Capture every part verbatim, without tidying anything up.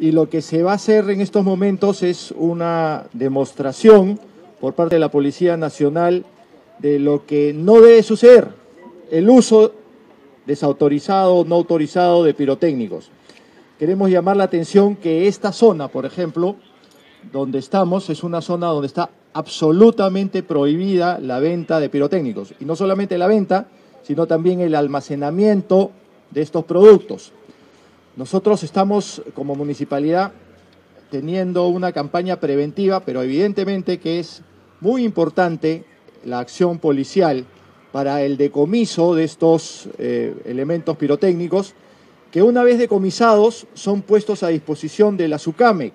y lo que se va a hacer en estos momentos es una demostración por parte de la Policía Nacional de lo que no debe suceder, el uso desautorizado o no autorizado de pirotécnicos. Queremos llamar la atención que esta zona, por ejemplo, donde estamos, es una zona donde está absolutamente prohibida la venta de pirotécnicos. Y no solamente la venta, sino también el almacenamiento de estos productos. Nosotros estamos, como municipalidad, teniendo una campaña preventiva, pero evidentemente que es muy importante la acción policial para el decomiso de estos eh, elementos pirotécnicos, que una vez decomisados son puestos a disposición de la SUCAMEC.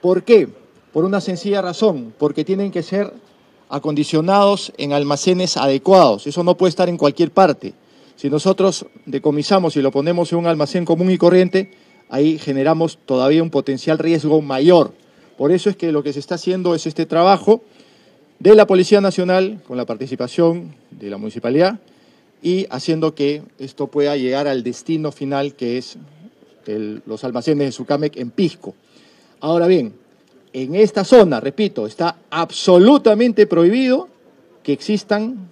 ¿Por qué? Por una sencilla razón, porque tienen que ser acondicionados en almacenes adecuados. Eso no puede estar en cualquier parte. Si nosotros decomisamos y lo ponemos en un almacén común y corriente, ahí generamos todavía un potencial riesgo mayor. Por eso es que lo que se está haciendo es este trabajo de la Policía Nacional, con la participación de la municipalidad, y haciendo que esto pueda llegar al destino final, que es el, los almacenes de SUCAMEC en Pisco. Ahora bien, en esta zona, repito, está absolutamente prohibido que existan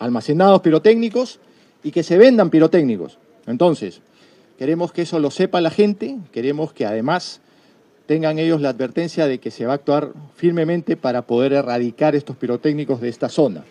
almacenados pirotécnicos y que se vendan pirotécnicos. Entonces, queremos que eso lo sepa la gente, queremos que además tengan ellos la advertencia de que se va a actuar firmemente para poder erradicar estos pirotécnicos de esta zona.